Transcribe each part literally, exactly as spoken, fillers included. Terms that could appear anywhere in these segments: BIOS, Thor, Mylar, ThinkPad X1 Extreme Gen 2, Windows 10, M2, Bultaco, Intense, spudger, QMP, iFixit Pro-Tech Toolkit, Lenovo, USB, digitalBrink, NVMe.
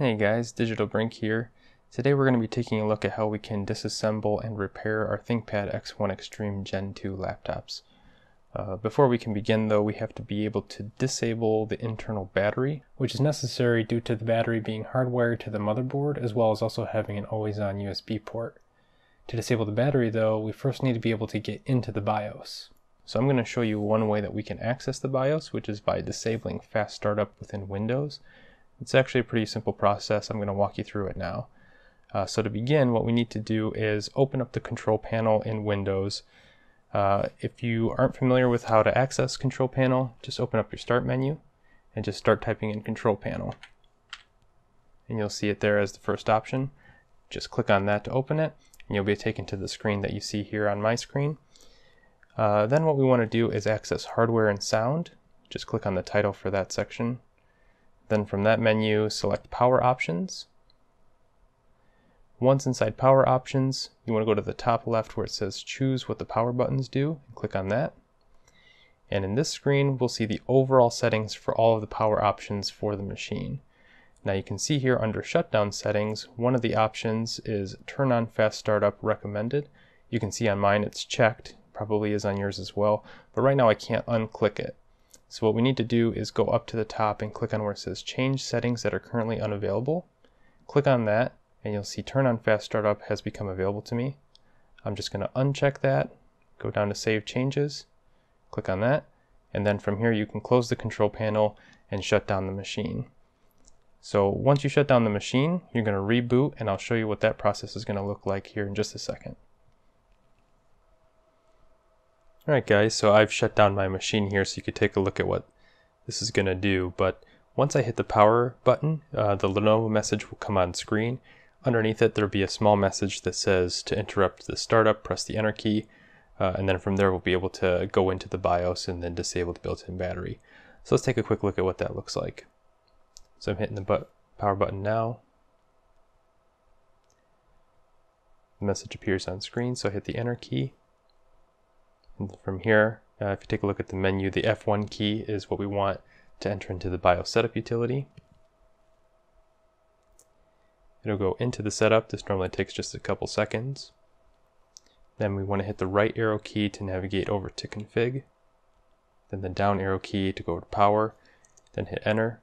Hey guys, Digital Brink here. Today we're going to be taking a look at how we can disassemble and repair our ThinkPad X one Extreme Gen two laptops. Uh, before we can begin though, we have to be able to disable the internal battery, which is necessary due to the battery being hardwired to the motherboard as well as also having an always-on U S B port. To disable the battery though, we first need to be able to get into the BIOS. So I'm going to show you one way that we can access the BIOS, which is by disabling fast startup within Windows. It's actually a pretty simple process. I'm going to walk you through it now. Uh, so to begin, what we need to do is open up the control panel in Windows. Uh, if you aren't familiar with how to access control panel, just open up your start menu and just start typing in control panel. And you'll see it there as the first option. Just click on that to open it, and you'll be taken to the screen that you see here on my screen. Uh, then what we want to do is access hardware and sound. Just click on the title for that section. Then from that menu, select Power Options. Once inside Power Options, you want to go to the top left where it says Choose what the power buttons do, and click on that. And in this screen, we'll see the overall settings for all of the power options for the machine. Now you can see here under Shutdown Settings, one of the options is Turn on Fast Startup Recommended. You can see on mine it's checked, probably is on yours as well, but right now I can't unclick it. So what we need to do is go up to the top and click on where it says Change Settings that are currently unavailable. Click on that and you'll see Turn on Fast Startup has become available to me. I'm just going to uncheck that, go down to Save Changes, click on that, and then from here you can close the control panel and shut down the machine. So once you shut down the machine, you're going to reboot, and I'll show you what that process is going to look like here in just a second. Alright guys, so I've shut down my machine here so you could take a look at what this is going to do, but once I hit the power button, uh, the Lenovo message will come on screen. Underneath it there will be a small message that says to interrupt the startup, press the enter key, uh, and then from there we'll be able to go into the BIOS and then disable the built-in battery. So let's take a quick look at what that looks like. So I'm hitting the but- power button now. The message appears on screen, so I hit the enter key. And from here, uh, if you take a look at the menu, the F one key is what we want to enter into the BIOS setup utility. It'll go into the setup. This normally takes just a couple seconds. Then we want to hit the right arrow key to navigate over to config. Then the down arrow key to go to power. Then hit enter.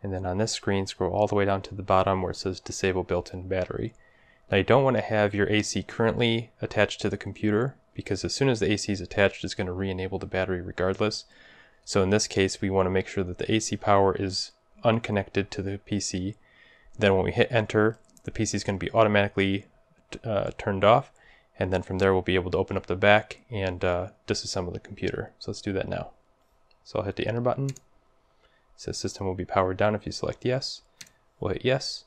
And then on this screen, scroll all the way down to the bottom where it says disable built-in battery. Now you don't want to have your A C currently attached to the computer, because as soon as the A C is attached, it's going to re-enable the battery regardless. So in this case, we want to make sure that the A C power is unconnected to the P C. Then when we hit enter, the P C is going to be automatically uh, turned off. And then from there, we'll be able to open up the back and uh, disassemble the computer. So let's do that now. So I'll hit the enter button. It says system will be powered down if you select yes. We'll hit yes.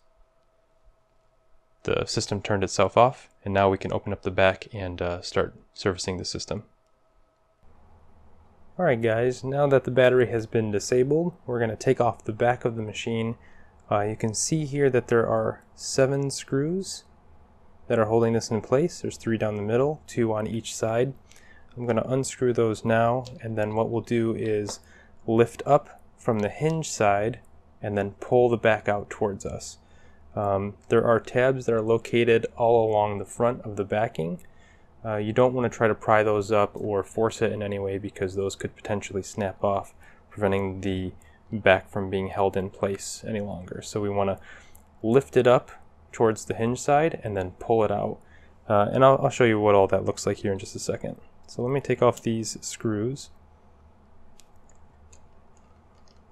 The system turned itself off, and now we can open up the back and uh, start servicing the system. Alright guys, now that the battery has been disabled, we're going to take off the back of the machine. Uh, you can see here that there are seven screws that are holding this in place. There's three down the middle, two on each side. I'm going to unscrew those now, and then what we'll do is lift up from the hinge side and then pull the back out towards us. Um, there are tabs that are located all along the front of the backing. Uh, you don't want to try to pry those up or force it in any way, because those could potentially snap off, preventing the back from being held in place any longer. So we want to lift it up towards the hinge side and then pull it out. Uh, and I'll, I'll show you what all that looks like here in just a second. So let me take off these screws.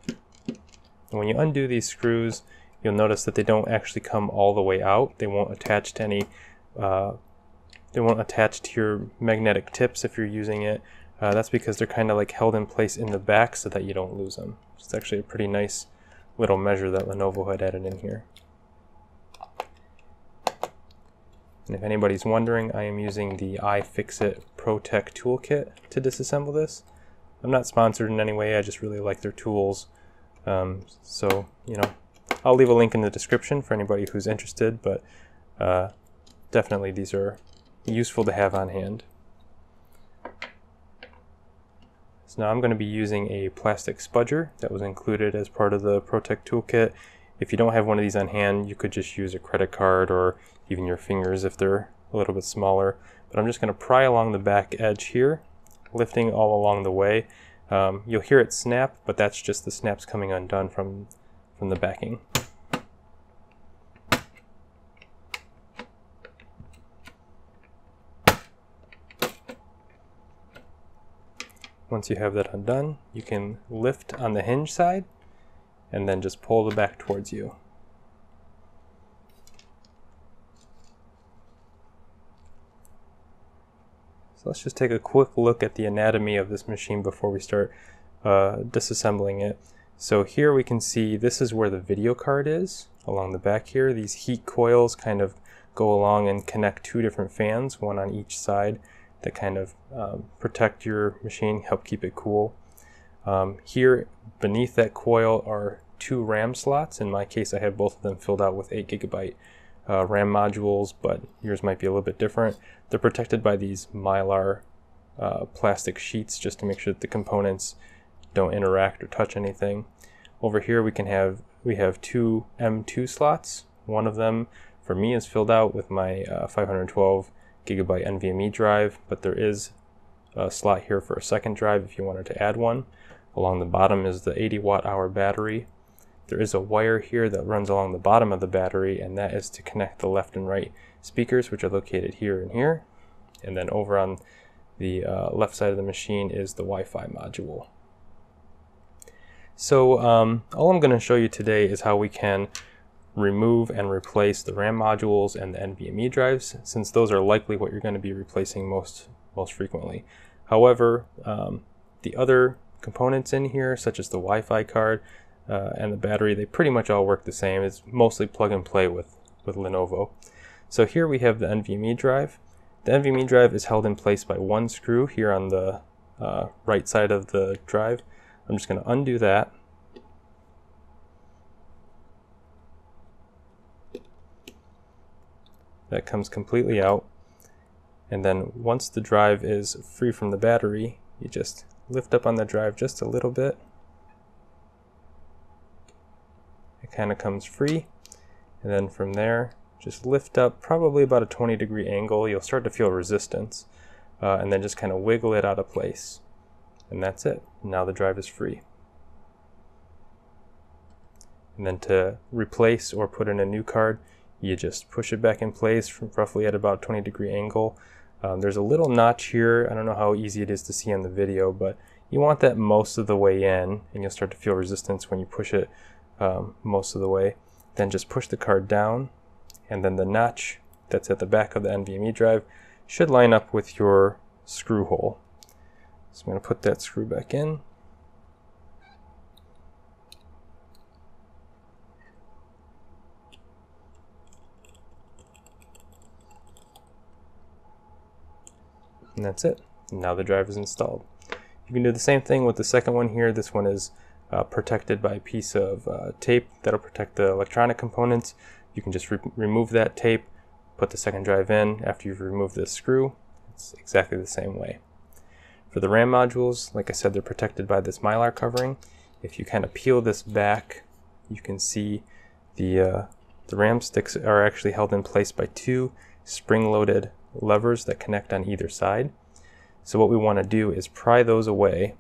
And when you undo these screws, you'll notice that they don't actually come all the way out. They won't attach to any, uh, they won't attach to your magnetic tips if you're using it. Uh, that's because they're kind of like held in place in the back so that you don't lose them. It's actually a pretty nice little measure that Lenovo had added in here. And if anybody's wondering, I am using the iFixit Pro-Tech Toolkit to disassemble this. I'm not sponsored in any way, I just really like their tools. Um, so, you know, I'll leave a link in the description for anybody who's interested, but uh, definitely these are useful to have on hand. So now I'm going to be using a plastic spudger that was included as part of the Pro-Tech Toolkit. If you don't have one of these on hand, you could just use a credit card or even your fingers if they're a little bit smaller. But I'm just going to pry along the back edge here, lifting all along the way. Um, you'll hear it snap, but that's just the snaps coming undone from, from the backing. Once you have that undone, you can lift on the hinge side and then just pull the back towards you. So let's just take a quick look at the anatomy of this machine before we start uh, disassembling it. So here we can see this is where the video card is along the back here. These heat coils kind of go along and connect two different fans, one on each side, that kind of um, protect your machine, help keep it cool. Um, here beneath that coil are two RAM slots. In my case, I had both of them filled out with eight gigabyte uh, RAM modules, but yours might be a little bit different. They're protected by these Mylar uh, plastic sheets just to make sure that the components don't interact or touch anything. Over here we can have we have two M two slots. One of them for me is filled out with my uh, five hundred twelve gigabyte N V M e drive, but there is a slot here for a second drive if you wanted to add one. Along the bottom is the eighty watt hour battery. There is a wire here that runs along the bottom of the battery, and that is to connect the left and right speakers, which are located here and here. And then over on the uh, left side of the machine is the Wi-Fi module. So um, all I'm going to show you today is how we can remove and replace the RAM modules and the N V M e drives, since those are likely what you're going to be replacing most most frequently. However, um, the other components in here, such as the Wi-Fi card uh, and the battery, they pretty much all work the same. It's mostly plug and play with with Lenovo. So here we have the N V M e drive. The N V M e drive is held in place by one screw here on the uh, right side of the drive. I'm just going to undo that. That comes completely out, and then once the drive is free from the battery, you just lift up on the drive just a little bit. It kind of comes free, and then from there just lift up probably about a twenty degree angle. You'll start to feel resistance, uh, and then just kind of wiggle it out of place, and that's it. Now the drive is free. And then to replace or put in a new card, you just push it back in place from roughly at about twenty degree angle. Um, there's a little notch here. I don't know how easy it is to see on the video, but you want that most of the way in, and you'll start to feel resistance when you push it um, most of the way. Then just push the card down, and then the notch that's at the back of the N V M e drive should line up with your screw hole. So I'm going to put that screw back in. And that's it. Now the drive is installed. You can do the same thing with the second one here. This one is uh, protected by a piece of uh, tape that'll protect the electronic components. You can just re remove that tape, put the second drive in after you've removed this screw. It's exactly the same way. For the RAM modules, like I said, they're protected by this Mylar covering. If you kind of peel this back, you can see the, uh, the RAM sticks are actually held in place by two spring-loaded levers that connect on either side. So what we want to do is pry those away.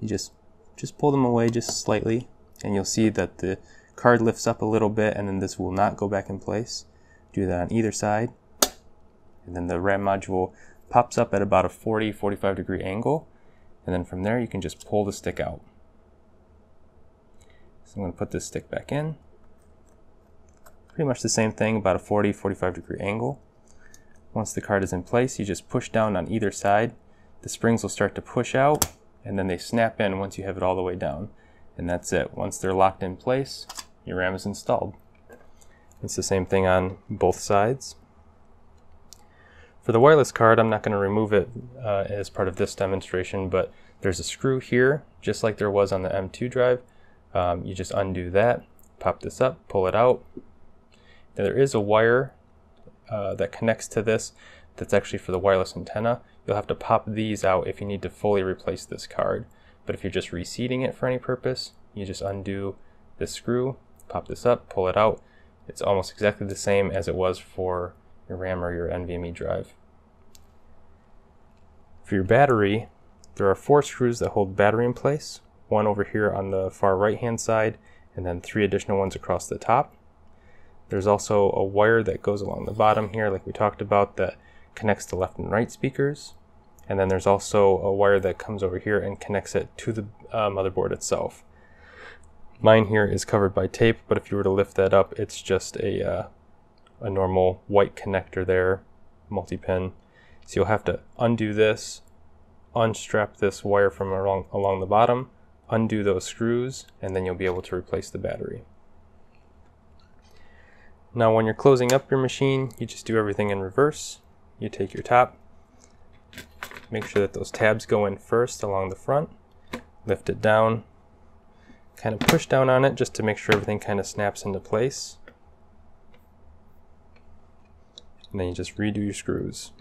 You just just pull them away just slightly, and you'll see that the card lifts up a little bit, and then this will not go back in place. Do that on either side, and then the RAM module pops up at about a forty, forty-five degree angle, and then from there you can just pull the stick out. So I'm going to put this stick back in. Pretty much the same thing, about a forty, forty-five degree angle. Once the card is in place, you just push down on either side. The springs will start to push out, and then they snap in once you have it all the way down. And that's it. Once they're locked in place, your RAM is installed. It's the same thing on both sides. For the wireless card, I'm not going to remove it uh, as part of this demonstration, but there's a screw here, just like there was on the M two drive. Um, you just undo that, pop this up, pull it out. Now there is a wire uh, that connects to this that's actually for the wireless antenna. You'll have to pop these out if you need to fully replace this card. But if you're just reseating it for any purpose, you just undo this screw, pop this up, pull it out. It's almost exactly the same as it was for your RAM or your N V M e drive. For your battery, there are four screws that hold battery in place. One over here on the far right hand side, and then three additional ones across the top. There's also a wire that goes along the bottom here, like we talked about, that connects the left and right speakers. And then there's also a wire that comes over here and connects it to the uh, motherboard itself. Mine here is covered by tape, but if you were to lift that up, it's just a, uh, a normal white connector there, multi-pin. So you'll have to undo this, unstrap this wire from along, along the bottom, undo those screws, and then you'll be able to replace the battery. Now when you're closing up your machine, you just do everything in reverse. You take your top, make sure that those tabs go in first along the front, lift it down, kind of push down on it just to make sure everything kind of snaps into place. And then you just redo your screws.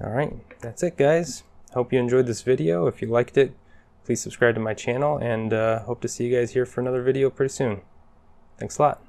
All right, that's it guys. Hope you enjoyed this video. If you liked it, please subscribe to my channel, and uh, hope to see you guys here for another video pretty soon. Thanks a lot.